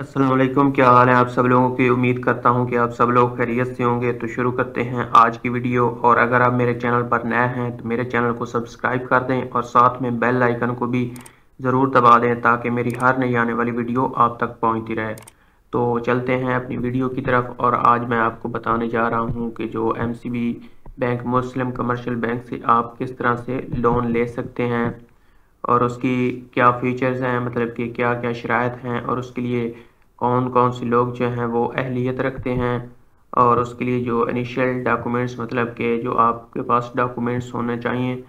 अस्सलाम वालेकुम, क्या हाल है आप सब लोगों की। उम्मीद करता हूं कि आप सब लोग खैरियत से होंगे। तो शुरू करते हैं आज की वीडियो। और अगर आप मेरे चैनल पर नए हैं तो मेरे चैनल को सब्सक्राइब कर दें और साथ में बेल आइकन को भी ज़रूर दबा दें ताकि मेरी हर नई आने वाली वीडियो आप तक पहुंचती रहे। तो चलते हैं अपनी वीडियो की तरफ। और आज मैं आपको बताने जा रहा हूँ कि जो MCB bank Muslim commercial bank से आप किस तरह से लोन ले सकते हैं और उसकी क्या फीचर्स हैं, मतलब कि क्या क्या शराइत हैं और उसके लिए कौन कौन से लोग जो हैं वो अहलियत रखते हैं और उसके लिए जो इनिशियल डॉक्यूमेंट्स, मतलब कि जो आपके पास डॉक्यूमेंट्स होने चाहिए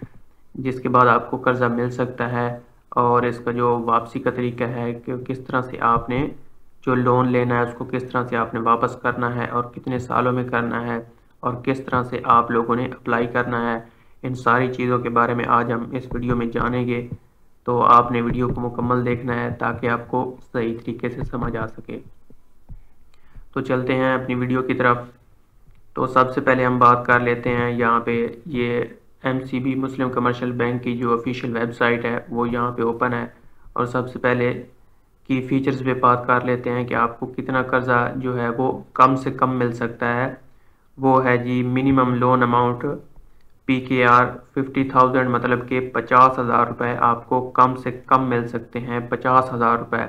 जिसके बाद आपको कर्ज़ा मिल सकता है और इसका जो वापसी का तरीका है कि किस तरह से आपने जो लोन लेना है उसको किस तरह से आपने वापस करना है और कितने सालों में करना है और किस तरह से आप लोगों ने अप्लाई करना है, इन सारी चीज़ों के बारे में आज हम इस वीडियो में जानेंगे। तो आपने वीडियो को मुकम्मल देखना है ताकि आपको सही तरीके से समझ आ सके। तो चलते हैं अपनी वीडियो की तरफ। तो सबसे पहले हम बात कर लेते हैं यहाँ पे, ये MCB मुस्लिम कमर्शियल बैंक की जो ऑफिशियल वेबसाइट है वो यहाँ पे ओपन है। और सबसे पहले की फ़ीचर्स पे बात कर लेते हैं कि आपको कितना कर्ज़ा जो है वो कम से कम मिल सकता है। वो है जी मिनिमम लोन अमाउंट PKR 50,000, मतलब के 50,000 रुपये आपको कम से कम मिल सकते हैं, 50,000 रुपये।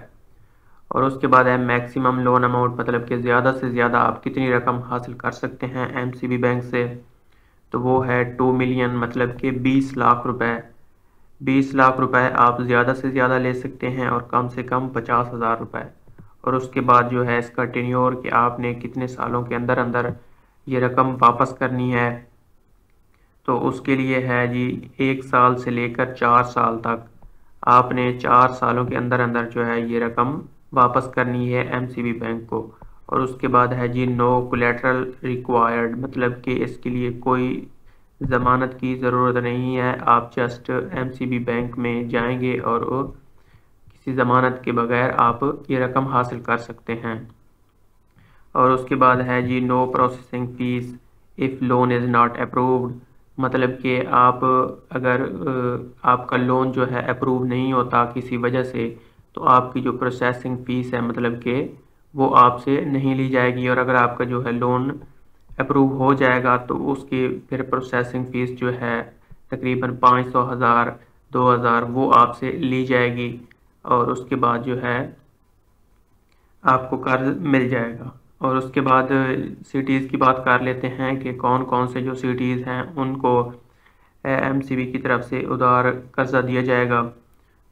और उसके बाद है मैक्सिमम लोन अमाउंट, मतलब कि ज़्यादा से ज़्यादा आप कितनी रकम हासिल कर सकते हैं MCB बैंक से, तो वो है 2 मिलियन, मतलब के 20 लाख रुपए। 20 लाख रुपए आप ज़्यादा से ज़्यादा ले सकते हैं और कम से कम 50,000 रुपये। और उसके बाद जो है इसका टेन्योर कि आपने कितने सालों के अंदर अंदर ये रकम वापस करनी है, तो उसके लिए है जी 1 साल से लेकर 4 साल तक। आपने 4 सालों के अंदर अंदर जो है ये रकम वापस करनी है MCB बैंक को। और उसके बाद है जी नो कोलेटरल रिक्वायर्ड, मतलब कि इसके लिए कोई ज़मानत की ज़रूरत नहीं है। आप जस्ट MCB बैंक में जाएंगे और किसी ज़मानत के बगैर आप ये रकम हासिल कर सकते हैं। और उसके बाद है जी no processing fee if loan is not approved, मतलब कि आप अगर आपका लोन जो है अप्रूव नहीं होता किसी वजह से तो आपकी जो प्रोसेसिंग फ़ीस है, मतलब कि वो आपसे नहीं ली जाएगी। और अगर आपका जो है लोन अप्रूव हो जाएगा तो उसकी फिर प्रोसेसिंग फ़ीस जो है तकरीबन 500, 1000, 2000 वो आपसे ली जाएगी। और उसके बाद जो है आपको कर्ज मिल जाएगा। और उसके बाद सिटीज़ की बात कर लेते हैं कि कौन कौन से जो सिटीज़ हैं उनको MCB की तरफ से उधार कर्जा दिया जाएगा।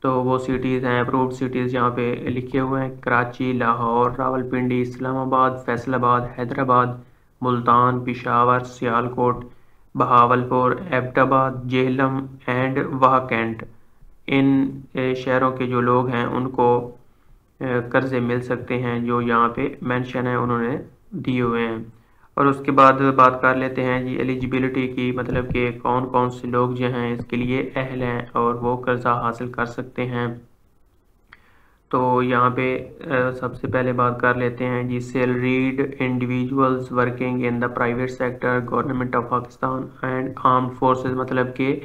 तो वो सिटीज़ हैं, अप्रूव्ड सिटीज़ यहाँ पे लिखे हुए हैं, कराची, लाहौर, रावलपिंडी, इस्लामाबाद, फैसलाबाद, हैदराबाद, मुल्तान, पिशावर, सियालकोट, बहावलपुर, एबटाबाद, जेहलम एंड वाहकैंट। इन शहरों के जो लोग हैं उनको कर्ज़े मिल सकते हैं जो यहाँ पे मेंशन है, उन्होंने दिए हुए हैं। और उसके बाद बात कर लेते हैं जी एलिजिबिलिटी की, मतलब कि कौन कौन से लोग जो हैं इसके लिए अहल हैं और वो कर्ज़ा हासिल कर सकते हैं। तो यहाँ पे सबसे पहले बात कर लेते हैं जी salaried individuals working in the private sector, government of Pakistan and armed forces, मतलब कि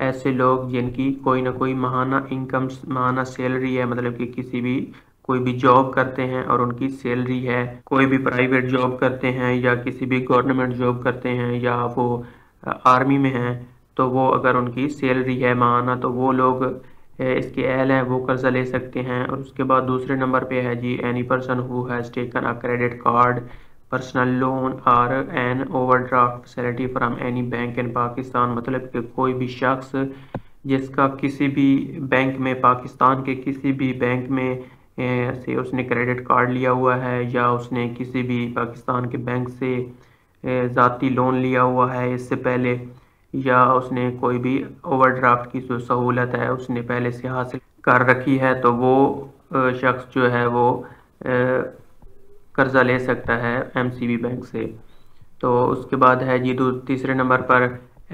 ऐसे लोग जिनकी कोई ना कोई माहाना इनकम, माहाना सैलरी है, मतलब कि किसी भी कोई भी जॉब करते हैं और उनकी सैलरी है, कोई भी प्राइवेट जॉब करते हैं या किसी भी गवर्नमेंट जॉब करते हैं या वो आर्मी में हैं, तो वो अगर उनकी सैलरी है माहाना तो वो लोग इसके अहल हैं, वो कर्ज़ा ले सकते हैं। और उसके बाद दूसरे नंबर पे है जी any person who has taken a credit card, personal loan और an overdraft facility from any bank in Pakistan, मतलब कि कोई भी शख्स जिसका किसी भी बैंक में, पाकिस्तान के किसी भी बैंक में से उसने क्रेडिट कार्ड लिया हुआ है या उसने किसी भी पाकिस्तान के बैंक से ज़ाती लोन लिया हुआ है इससे पहले, या उसने कोई भी ओवरड्राफ्ट की जो सहूलत है उसने पहले से हासिल कर रखी है, तो वो शख्स जो है वो कर्ज़ा ले सकता है MCB बैंक से। तो उसके बाद है जी तीसरे नंबर पर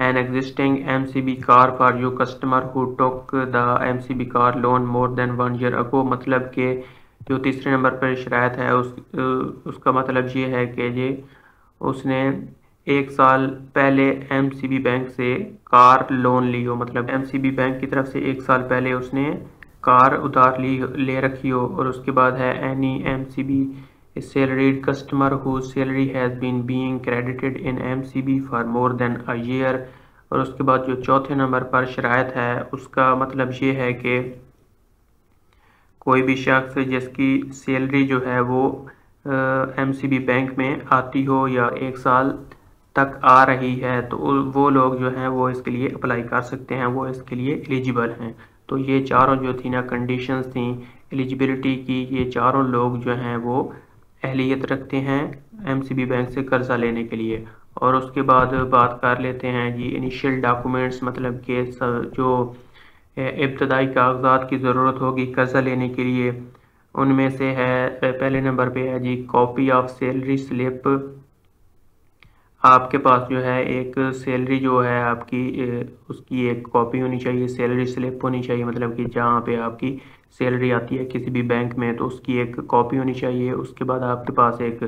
an existing MCB car for you customer who took the MCB car loan more than 1 year ago, मतलब कि जो तीसरे नंबर पर शराइत है उसका मतलब ये है कि ये उसने 1 साल पहले MCB बैंक से कार लोन ली हो, मतलब MCB बैंक की तरफ से 1 साल पहले उसने कार उधार ले रखी हो। और उसके बाद है any M C B salaried customer who salary has been being credited in MCB for more than a year. और उसके बाद जो चौथे नंबर पर शरायत है उसका मतलब ये है कि कोई भी शख्स जिसकी सैलरी जो है वो एमसीबी बैंक में आती हो या एक साल तक आ रही है तो वो लोग जो हैं वो इसके लिए अप्लाई कर सकते हैं, वो इसके लिए एलिजिबल हैं। तो ये चारों जो थी ना कंडीशंस थी एलिजिबिलिटी की, ये चारों लोग जो हैं वो अहलियत रखते हैं एमसीबी बैंक से कर्जा लेने के लिए। और उसके बाद बात कर लेते हैं जी इनिशियल डॉक्यूमेंट्स, मतलब के जो इब्तदाई कागजात की ज़रूरत होगी कर्जा लेने के लिए। उनमें से है पहले नंबर पे है जी कॉपी ऑफ सैलरी स्लिप। आपके पास जो है एक सैलरी जो है आपकी उसकी एक कॉपी होनी चाहिए, सैलरी स्लिप होनी चाहिए, मतलब कि जहाँ पे आपकी सैलरी आती है किसी भी बैंक में तो उसकी एक कॉपी होनी चाहिए। उसके बाद आपके पास एक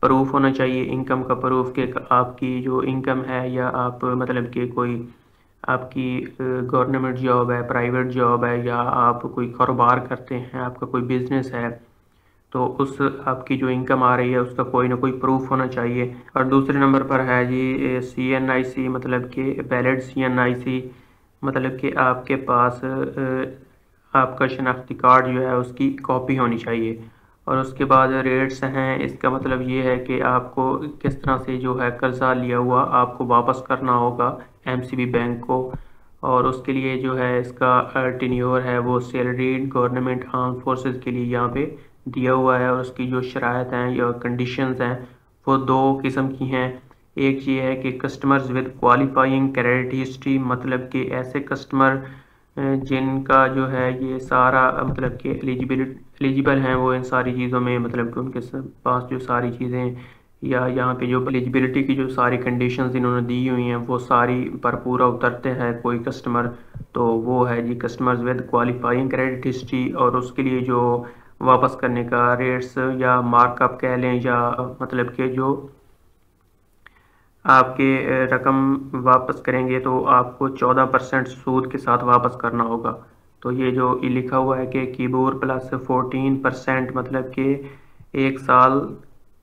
प्रूफ होना चाहिए इनकम का, प्रूफ के आपकी जो इनकम है या आप मतलब कि कोई आपकी गवर्नमेंट जॉब है, प्राइवेट जॉब है या आप कोई कारोबार करते हैं, आपका कोई बिजनेस है तो उस आपकी जो इनकम आ रही है उसका कोई ना कोई प्रूफ होना चाहिए। और दूसरे नंबर पर है जी CNIC, मतलब कि वैलिड CNIC, मतलब कि आपके पास आपका शनाख्ती कार्ड जो है उसकी कॉपी होनी चाहिए। और उसके बाद रेट्स हैं, इसका मतलब ये है कि आपको किस तरह से जो है कर्ज़ा लिया हुआ आपको वापस करना होगा एमसीबी बैंक को। और उसके लिए जो है इसका टेन्योर है वो सैलरीड गवर्नमेंट आर्म फोर्सेस के लिए यहाँ पे दिया हुआ है। और उसकी जो शरायत हैं या कंडीशंस हैं वो दो किस्म की हैं। एक ये है कि customers with qualifying credit history, मतलब कि ऐसे कस्टमर जिनका जो है ये सारा मतलब कि एलिजिबल हैं वो इन सारी चीज़ों में, मतलब कि उनके पास जो सारी चीज़ें या यहाँ पे जो एलिजिबिलिटी की जो सारी कंडीशंस इन्होंने दी हुई हैं वो सारी पर पूरा उतरते हैं कोई कस्टमर, तो वो है जी customers with qualifying credit history. और उसके लिए जो वापस करने का रेट्स या मार्कअप कह लें या मतलब कि जो आपके रकम वापस करेंगे तो आपको 14% सूद के साथ वापस करना होगा। तो ये जो लिखा हुआ है कि कीबोर्ड प्लस 14%, मतलब कि एक साल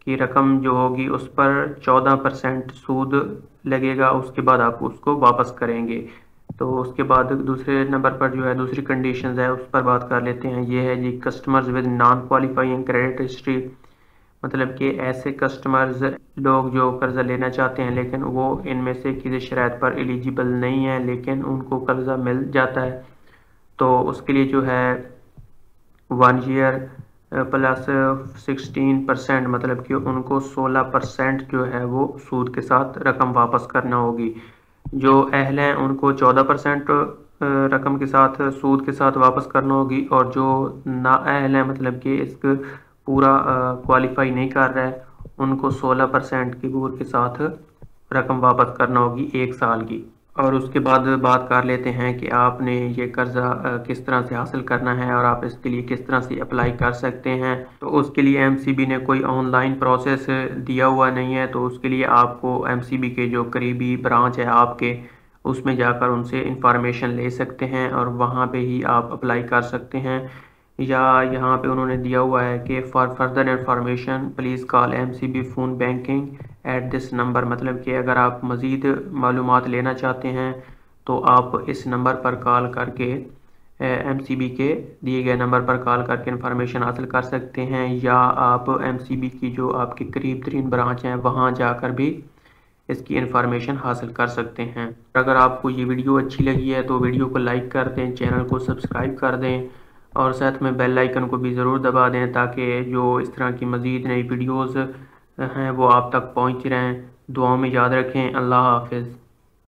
की रकम जो होगी उस पर 14% सूद लगेगा, उसके बाद आप उसको वापस करेंगे। तो उसके बाद दूसरे नंबर पर जो है दूसरी कंडीशंस है उस पर बात कर लेते हैं। ये है जी customers with non qualifying credit history, मतलब कि ऐसे कस्टमर्स लोग जो कर्ज़ा लेना चाहते हैं लेकिन वो इनमें से किसी शराइत पर एलिजिबल नहीं है लेकिन उनको कर्ज़ा मिल जाता है। तो उसके लिए जो है 1 ईयर प्लस 16%, मतलब कि उनको 16% जो है वो सूद के साथ रकम वापस करना होगी। जो अहल हैं उनको 14% रकम के साथ सूद के साथ वापस करना होगी। और जो नाअहल हैं मतलब कि इसको पूरा क्वालिफाई नहीं कर रहा है उनको 16% के बोर के साथ रकम वापस करना होगी एक साल की। और उसके बाद बात कर लेते हैं कि आपने ये कर्ज़ा किस तरह से हासिल करना है और आप इसके लिए किस तरह से अप्लाई कर सकते हैं। तो उसके लिए एमसीबी ने कोई ऑनलाइन प्रोसेस दिया हुआ नहीं है, तो उसके लिए आपको एमसीबी के जो करीबी ब्रांच है आपके उसमें जाकर उनसे इंफॉर्मेशन ले सकते हैं और वहाँ पे ही आप अप्लाई कर सकते हैं। या यहाँ पे उन्होंने दिया हुआ है कि for further information please call MCB phone banking at this number, मतलब कि अगर आप मज़ीद मालूमात लेना चाहते हैं तो आप इस नंबर पर कॉल करके एमसीबी के दिए गए नंबर पर कॉल करके इंफॉर्मेशन हासिल कर सकते हैं। या आप एमसीबी की जो आपके करीब तरीन ब्रांच हैं वहाँ जाकर भी इसकी इन्फॉर्मेशन हासिल कर सकते हैं। अगर आपको ये वीडियो अच्छी लगी है तो वीडियो को लाइक कर दें, चैनल को सब्सक्राइब कर दें और साथ में बेल आइकन को भी ज़रूर दबा दें ताकि जो इस तरह की मज़ीद नई वीडियोस हैं वो आप तक पहुँच रहें। दुआओं में याद रखें। अल्लाह हाफिज़।